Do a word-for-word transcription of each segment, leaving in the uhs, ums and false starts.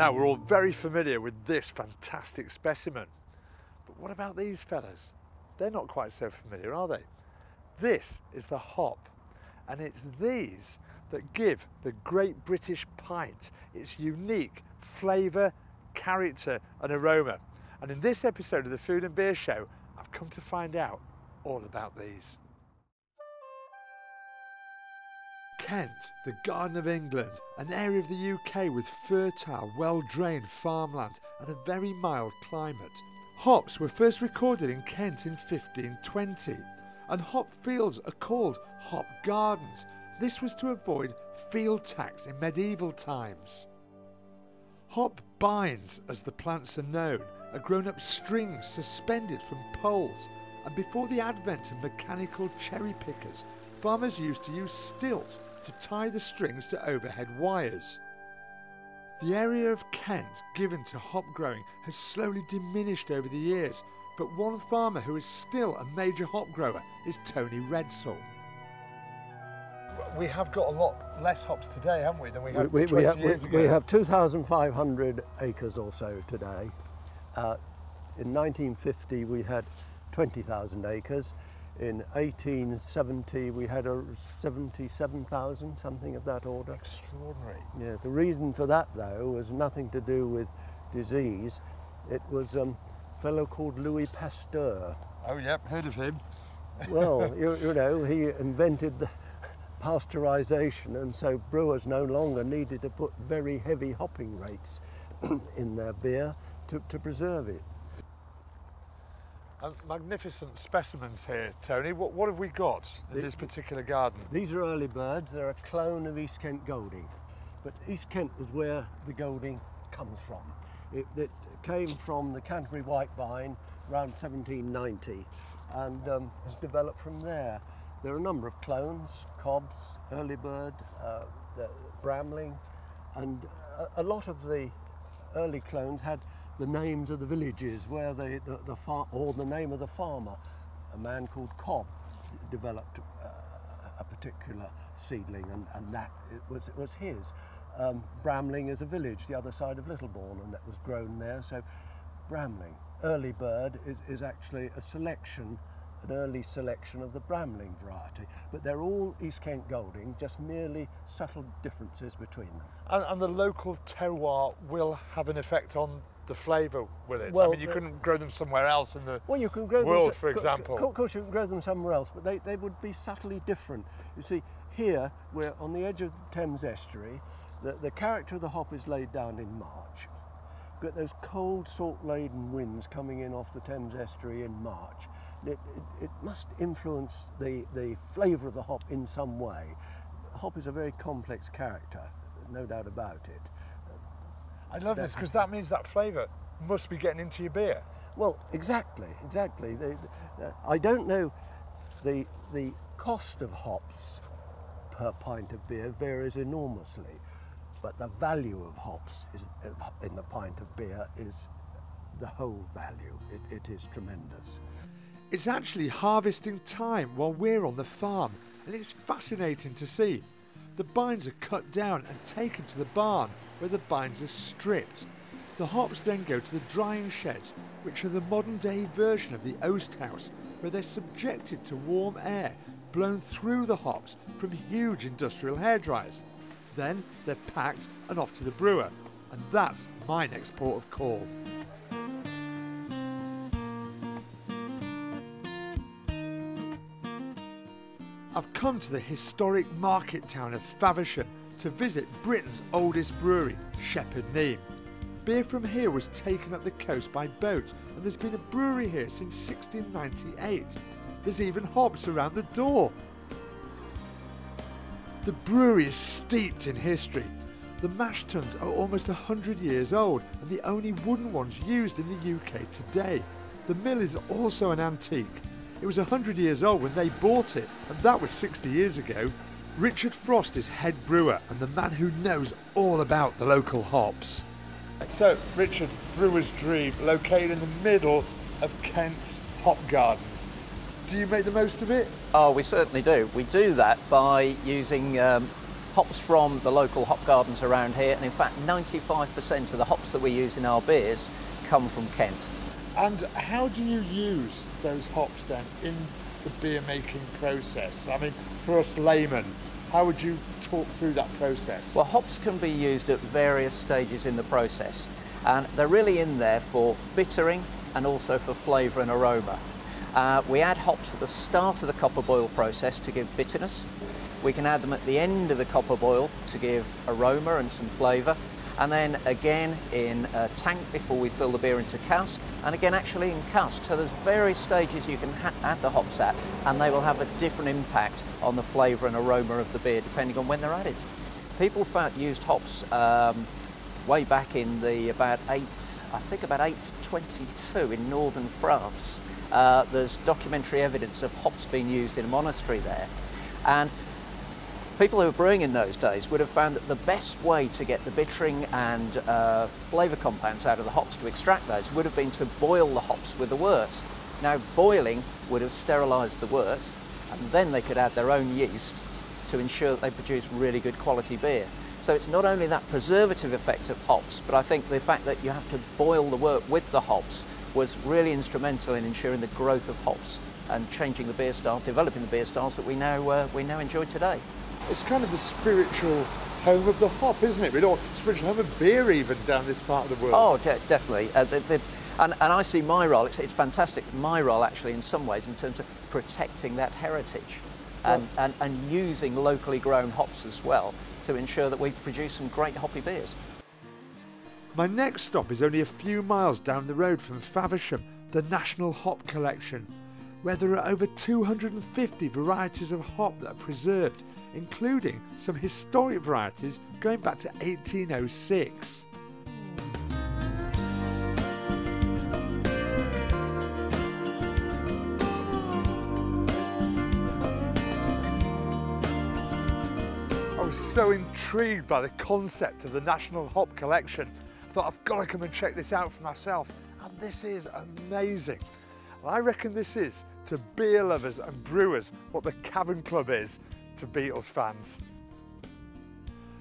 Now we're all very familiar with this fantastic specimen, but what about these fellas? They're not quite so familiar, are they? This is the hop, and it's these that give the Great British Pint its unique flavour, character and aroma. And in this episode of the Food and Beer Show, I've come to find out all about these. Kent, the Garden of England, an area of the U K with fertile, well-drained farmland and a very mild climate. Hops were first recorded in Kent in fifteen twenty, and hop fields are called hop gardens. This was to avoid field tax in medieval times. Hop bines, as the plants are known, are grown up strings suspended from poles, and before the advent of mechanical cherry pickers, farmers used to use stilts to tie the strings to overhead wires. The area of Kent given to hop growing has slowly diminished over the years, but one farmer who is still a major hop grower is Tony Redsell. We have got a lot less hops today, haven't we, than we had we, twenty we have, years we, ago? We have two thousand five hundred acres or so today. Uh, in nineteen fifty we had twenty thousand acres. In eighteen seventy we had a seventy-seven thousand, something of that order. Extraordinary. Yeah, the reason for that though was nothing to do with disease. It was um, a fellow called Louis Pasteur. Oh yep, heard of him. Well, you, you know, he invented the pasteurisation, and so brewers no longer needed to put very heavy hopping rates in their beer to, to preserve it. And magnificent specimens here, Tony. What, what have we got in the, this particular garden? These are early birds. They're a clone of East Kent Golding, but East Kent was where the Golding comes from. It, it came from the Canterbury White Vine around seventeen ninety and um, has developed from there. There are a number of clones, Cobb's, early bird, uh, the Bramling, and a, a lot of the early clones had the names of the villages where they, the, the far, or the name of the farmer. A man called Cobb developed uh, a particular seedling, and, and that it was, it was his. Um, Bramling is a village the other side of Littlebourne, and that was grown there, so Bramling. Early bird is, is actually a selection, an early selection of the Bramling variety, but they're all East Kent Golding, just merely subtle differences between them. And, and the local terroir will have an effect on the flavour, will it? Well, I mean, you the, couldn't grow them somewhere else in the well, you can grow world, them, for example. Of course you can grow them somewhere else, but they, they would be subtly different. You see, here we're on the edge of the Thames estuary. The, the character of the hop is laid down in March. You've got those cold, salt-laden winds coming in off the Thames estuary in March. It, it, it must influence the, the flavour of the hop in some way. The hop is a very complex character, no doubt about it. I love that, this, because that means that flavour must be getting into your beer. Well, exactly, exactly. The, the, uh, I don't know the, the cost of hops per pint of beer varies enormously, but the value of hops is, in the pint of beer is the whole value. It, it is tremendous. It's actually harvesting time while we're on the farm, and it's fascinating to see. The bines are cut down and taken to the barn, where the bines are stripped. The hops then go to the drying sheds, which are the modern day version of the oast house, where they're subjected to warm air blown through the hops from huge industrial hairdryers. Then they're packed and off to the brewer, and that's my next port of call. I've come to the historic market town of Faversham to visit Britain's oldest brewery, Shepherd Neame. Beer from here was taken up the coast by boat, and there's been a brewery here since sixteen ninety-eight. There's even hops around the door. The brewery is steeped in history. The mash tuns are almost one hundred years old and the only wooden ones used in the U K today. The mill is also an antique. It was one hundred years old when they bought it, and that was sixty years ago. Richard Frost is head brewer and the man who knows all about the local hops. So, Richard, brewer's dream, located in the middle of Kent's hop gardens. Do you make the most of it? Oh, we certainly do. We do that by using um, hops from the local hop gardens around here, and in fact ninety-five percent of the hops that we use in our beers come from Kent. And how do you use those hops then in the beer making process? I mean, for us laymen, how would you talk through that process? Well, hops can be used at various stages in the process, and they're really in there for bittering and also for flavour and aroma. Uh, we add hops at the start of the copper boil process to give bitterness. We can add them at the end of the copper boil to give aroma and some flavour, and then again in a tank before we fill the beer into cask, and again actually in cask. So there's various stages you can ha add the hops at, and they will have a different impact on the flavour and aroma of the beer depending on when they're added. People used hops um, way back in the about eight, I think about eight twenty-two in northern France. Uh, there's documentary evidence of hops being used in a monastery there, and people who were brewing in those days would have found that the best way to get the bittering and uh, flavour compounds out of the hops, to extract those, would have been to boil the hops with the wort. Now, boiling would have sterilised the wort, and then they could add their own yeast to ensure that they produce really good quality beer. So it's not only that preservative effect of hops, but I think the fact that you have to boil the wort with the hops was really instrumental in ensuring the growth of hops and changing the beer style, developing the beer styles that we now, uh, we now enjoy today. It's kind of the spiritual home of the hop, isn't it? We don't spiritual home of beer even down this part of the world. Oh, de definitely. Uh, the, the, and, and I see my role, it's, it's fantastic, my role actually in some ways in terms of protecting that heritage. And, and, and using locally grown hops as well to ensure that we produce some great hoppy beers. My next stop is only a few miles down the road from Faversham, the National Hop Collection, where there are over two hundred and fifty varieties of hop that are preserved, including some historic varieties going back to eighteen oh six. So intrigued by the concept of the National Hop Collection, I thought I've got to come and check this out for myself, and this is amazing. And I reckon this is, to beer lovers and brewers, what the Cavern Club is to Beatles fans.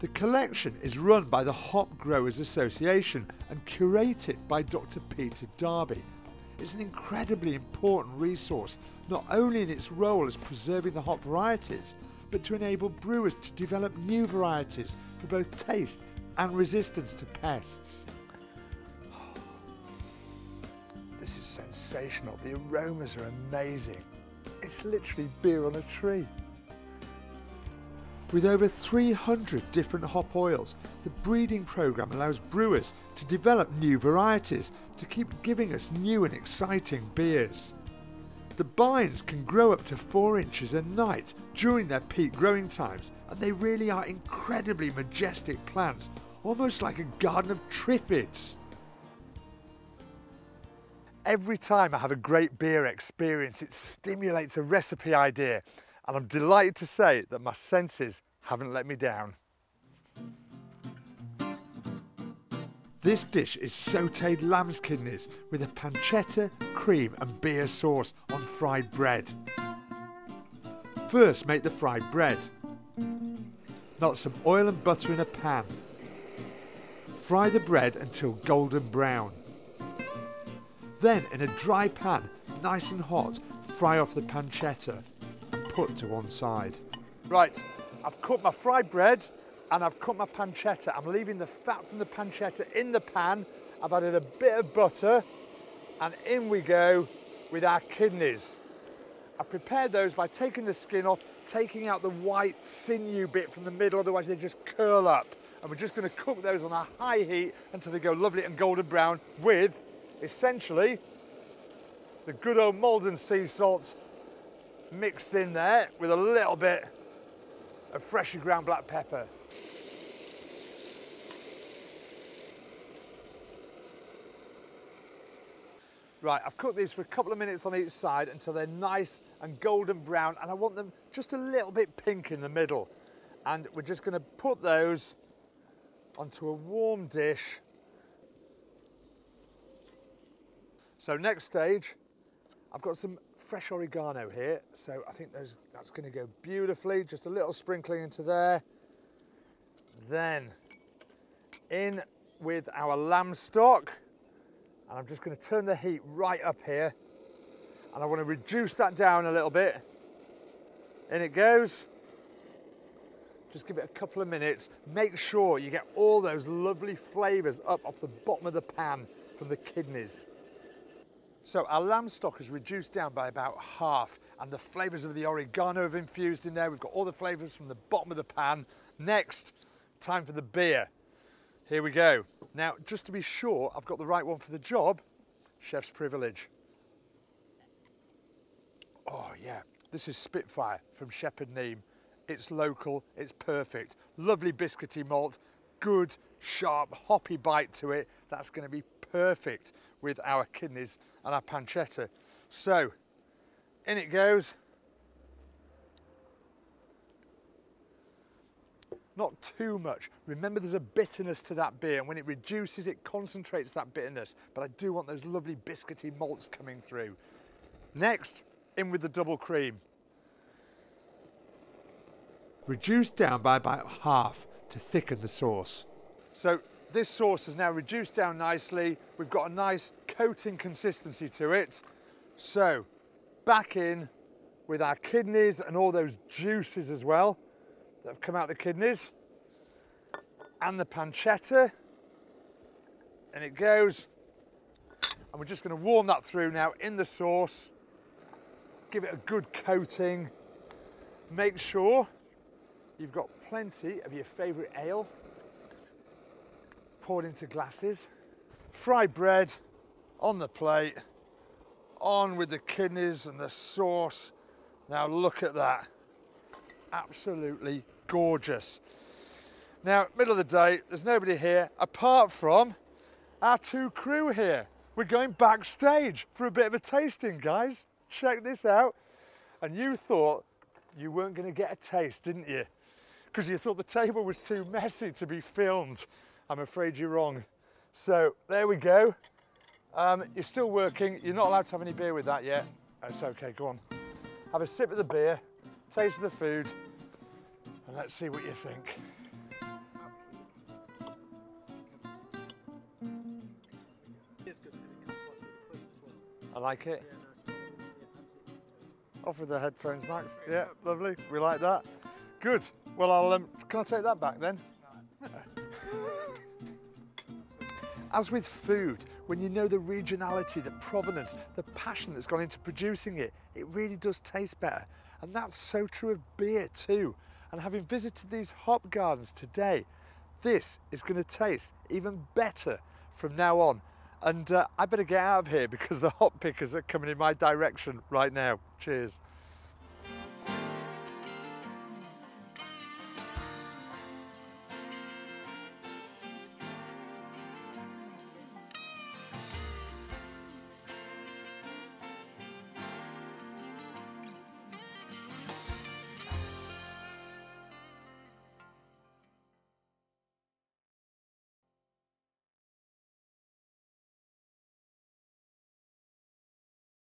The collection is run by the Hop Growers Association and curated by Doctor Peter Darby. It's an incredibly important resource, not only in its role as preserving the hop varieties, but to enable brewers to develop new varieties for both taste and resistance to pests. This is sensational. The aromas are amazing. It's literally beer on a tree. With over three hundred different hop oils, the breeding programme allows brewers to develop new varieties to keep giving us new and exciting beers. The bines can grow up to four inches a night during their peak growing times, and they really are incredibly majestic plants, almost like a garden of triffids. Every time I have a great beer experience, it stimulates a recipe idea, and I'm delighted to say that my senses haven't let me down. This dish is sautéed lamb's kidneys with a pancetta, cream and beer sauce on fried bread. First, make the fried bread. Melt some oil and butter in a pan. Fry the bread until golden brown. Then, in a dry pan, nice and hot, fry off the pancetta and put to one side. Right, I've cooked my fried bread, and I've cut my pancetta. I'm leaving the fat from the pancetta in the pan. I've added a bit of butter, and in we go with our kidneys. I've prepared those by taking the skin off, taking out the white sinew bit from the middle, otherwise they just curl up. And we're just gonna cook those on a high heat until they go lovely and golden brown with, essentially, the good old Maldon sea salts mixed in there with a little bit of freshly ground black pepper. Right, I've cooked these for a couple of minutes on each side until they're nice and golden brown, and I want them just a little bit pink in the middle. And we're just going to put those onto a warm dish. So next stage, I've got some fresh oregano here, so I think those, that's going to go beautifully. Just a little sprinkling into there, Then in with our lamb stock, and I'm just going to turn the heat right up here, and I want to reduce that down a little bit. In it goes. Just give it a couple of minutes. Make sure you get all those lovely flavors up off the bottom of the pan from the kidneys. So our lamb stock is reduced down by about half, and the flavors of the oregano have infused in there. We've got all the flavors from the bottom of the pan. Next, time for the beer. Here we go. Now, just to be sure I've got the right one for the job, chef's privilege. Oh yeah, this is Spitfire from Shepherd Neame. It's local, it's perfect. Lovely biscuity malt, good, sharp, hoppy bite to it. That's gonna be perfect with our kidneys and our pancetta. So, in it goes. Not too much. Remember, there's a bitterness to that beer, and when it reduces, it concentrates that bitterness. But I do want those lovely biscuity malts coming through. Next, in with the double cream. Reduced down by about half to thicken the sauce. So this sauce is now reduced down nicely. We've got a nice coating consistency to it. So back in with our kidneys and all those juices as well that have come out of the kidneys, and the pancetta, and it goes. And we're just going to warm that through now in the sauce. Give it a good coating. Make sure you've got plenty of your favourite ale poured into glasses. Fried bread on the plate, on with the kidneys and the sauce. Now look at that, absolutely gorgeous. Now, middle of the day, there's nobody here apart from our two crew here. We're going backstage for a bit of a tasting, guys. Check this out. And you thought you weren't going to get a taste, didn't you? Because you thought the table was too messy to be filmed. I'm afraid you're wrong. So there we go. Um, you're still working. You're not allowed to have any beer with that yet. That's okay, go on. Have a sip of the beer, taste of the food, and let's see what you think. I like it. Off with the headphones, Max. Yeah, lovely. We like that. Good. Well, I'll, um, can I take that back then? As with food, when you know the regionality, the provenance, the passion that's gone into producing it, it really does taste better. And that's so true of beer too. And having visited these hop gardens today, this is going to taste even better from now on. And uh, I better get out of here because the hop pickers are coming in my direction right now. Cheers.